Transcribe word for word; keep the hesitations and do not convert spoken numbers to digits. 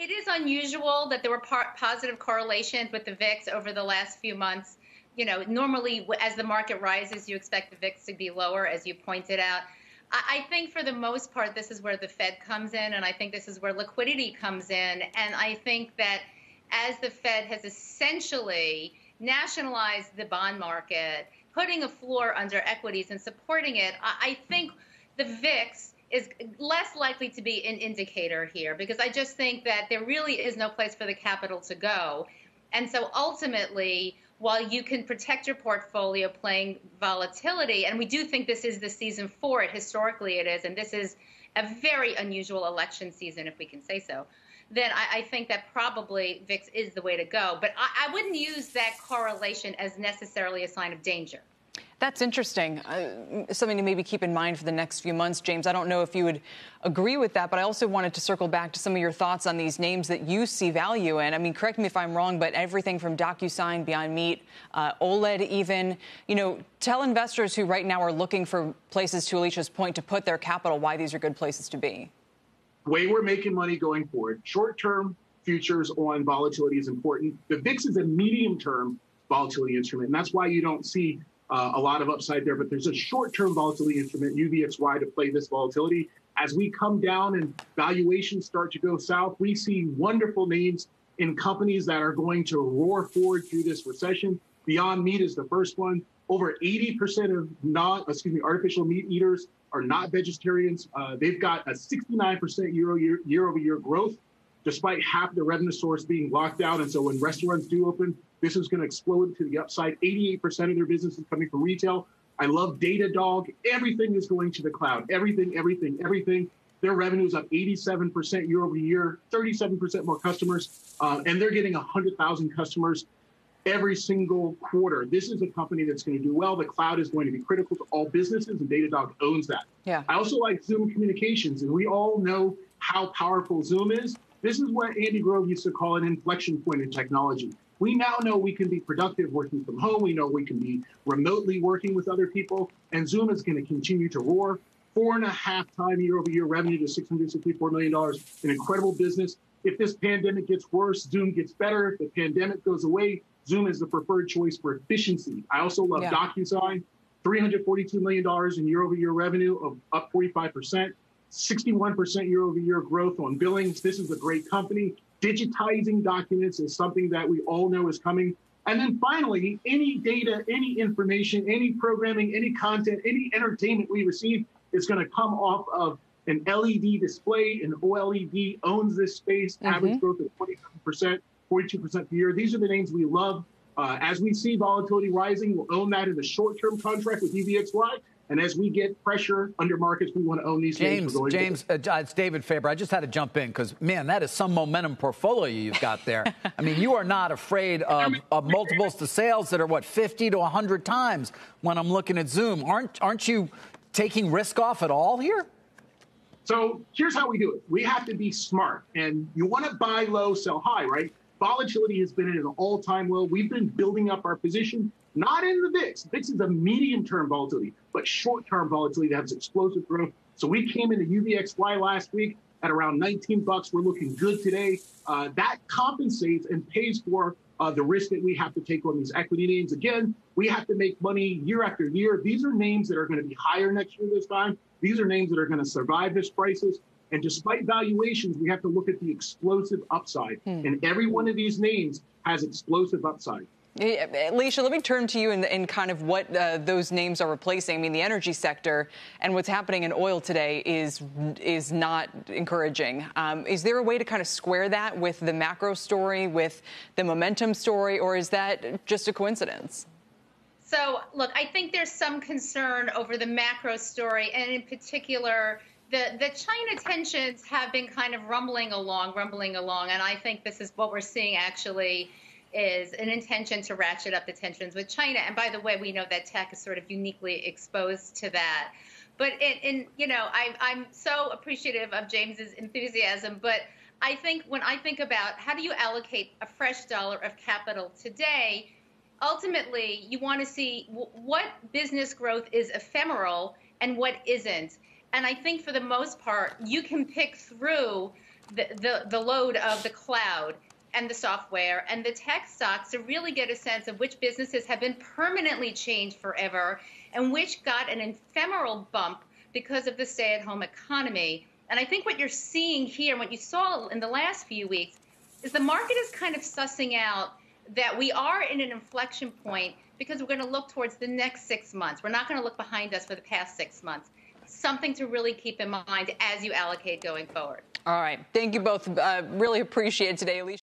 it is unusual that there were positive correlations with the V I X over the last few months. You know, normally as the market rises, you expect the V I X to be lower, as you pointed out. I think for the most part, this is where the Fed comes in, and I think this is where liquidity comes in. And I think that as the Fed has essentially nationalized the bond market, putting a floor under equities and supporting it, I think the V I X is less likely to be an indicator here, because I just think that there really is no place for the capital to go. And so ultimately, while you can protect your portfolio playing volatility, and we do think this is the season for it, historically it is, and this is a very unusual election season, if we can say so, then I, I think that probably V I X is the way to go. But I, I wouldn't use that correlation as necessarily a sign of danger. That's interesting. Uh, something to maybe keep in mind for the next few months. James, I don't know if you would agree with that, but I also wanted to circle back to some of your thoughts on these names that you see value in. I mean, correct me if I'm wrong, but everything from DocuSign, Beyond Meat, uh, OLED even, you know, tell investors who right now are looking for places, to Alicia's point, to put their capital, why these are good places to be. The way we're making money going forward, short-term futures on volatility is important. The V I X is a medium-term volatility instrument, and that's why you don't see Uh, a lot of upside there, but there's a short-term volatility instrument, U V X Y, to play this volatility. As we come down and valuations start to go south, we see wonderful names in companies that are going to roar forward through this recession. Beyond Meat is the first one. Over eighty percent of non, excuse me, artificial meat eaters are not vegetarians. Uh, they've got a sixty-nine percent year, year, year-over-year growth, despite half the revenue source being locked out. And so when restaurants do open, this is going to explode to the upside. eighty-eight percent of their business is coming from retail. I love Datadog. Everything is going to the cloud. Everything, everything, everything. Their revenue is up eighty-seven percent year over year, thirty-seven percent more customers, uh, and they're getting one hundred thousand customers every single quarter. This is a company that's going to do well. The cloud is going to be critical to all businesses, and Datadog owns that. Yeah. I also like Zoom Communications, and we all know how powerful Zoom is. This is what Andy Grove used to call an inflection point in technology. We now know we can be productive working from home. We know we can be remotely working with other people. And Zoom is going to continue to roar. Four and a half time year-over-year revenue to six hundred sixty-four million dollars. An incredible business. If this pandemic gets worse, Zoom gets better. If the pandemic goes away, Zoom is the preferred choice for efficiency. I also love yeah. DocuSign. three hundred forty-two million dollars in year-over-year revenue, of up forty-five percent. sixty-one percent year-over-year growth on billings. This is a great company. Digitizing documents is something that we all know is coming. And then finally, any data, any information, any programming, any content, any entertainment we receive is going to come off of an L E D display. And OLED owns this space. Mm-hmm. Average growth of twenty-seven percent, forty-two percent per year. These are the names we love. Uh, as we see volatility rising, we'll own that in the short-term contract with U V X Y. And as we get pressure under markets, we want to own these names. James, James uh, it's David Faber. I just had to jump in because, man, that is some momentum portfolio you've got there. I mean, you are not afraid of, of multiples to sales that are, what, fifty to one hundred times when I'm looking at Zoom. Aren't, aren't you taking risk off at all here? So here's how we do it. We have to be smart. And you want to buy low, sell high, right? Volatility has been at an all-time low. We've been building up our position. Not in the V I X. V I X is a medium-term volatility, but short-term volatility that has explosive growth. So we came into U V X Y last week at around nineteen bucks. We're looking good today. Uh, that compensates and pays for uh, the risk that we have to take on these equity names. Again, we have to make money year after year. These are names that are going to be higher next year this time. These are names that are going to survive this crisis. And despite valuations, we have to look at the explosive upside. Mm. And every one of these names has explosive upside. Alicia, let me turn to you in, in kind of what uh, those names are replacing. I mean, the energy sector and what's happening in oil today is is not encouraging. Um, is there a way to kind of square that with the macro story, with the momentum story, or is that just a coincidence? So, look, I think there's some concern over the macro story, and in particular, the, the China tensions have been kind of rumbling along, rumbling along, and I think this is what we're seeing actually is an intention to ratchet up the tensions with China. And by the way, we know that tech is sort of uniquely exposed to that. But, in, in, you know, I, I'm so appreciative of James's enthusiasm. But I think when I think about how do you allocate a fresh dollar of capital today, ultimately you want to see w- what business growth is ephemeral and what isn't. And I think for the most part, you can pick through the, the, the load of the cloud and the software and the tech stocks to really get a sense of which businesses have been permanently changed forever and which got an ephemeral bump because of the stay-at-home economy. And I think what you're seeing here, what you saw in the last few weeks, is the market is kind of sussing out that we are in an inflection point because we're going to look towards the next six months. We're not going to look behind us for the past six months. Something to really keep in mind as you allocate going forward. All right. Thank you both. Uh, really appreciate it today, Alicia.